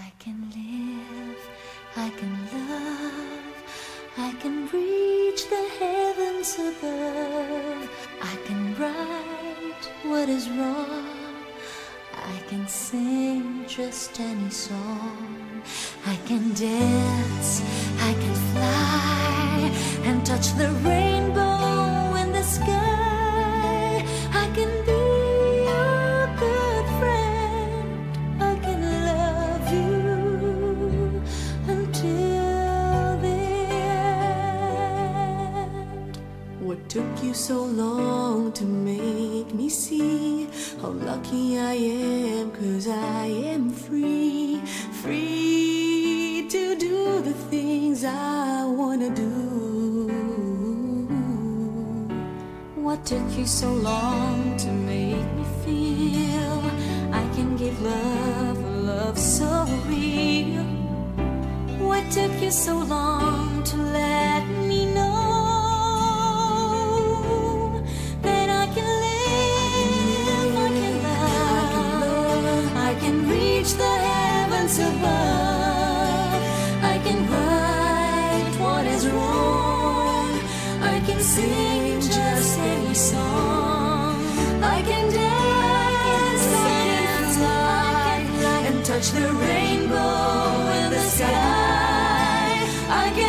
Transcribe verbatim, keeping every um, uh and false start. I can live, I can love, I can reach the heavens above. I can right what is wrong, I can sing just any song. I can dance, I can fly, and touch the rainbow in the sky. I can be Took you so long to make me see how lucky I am, 'cause I am free, free to do the things I wanna do. What took you so long to make me feel I can give love, love so real? What took you so long to let me know the heavens above? I can right what is wrong, I can sing just any song. I can dance, I can fly, and touch the rainbow in the sky. I can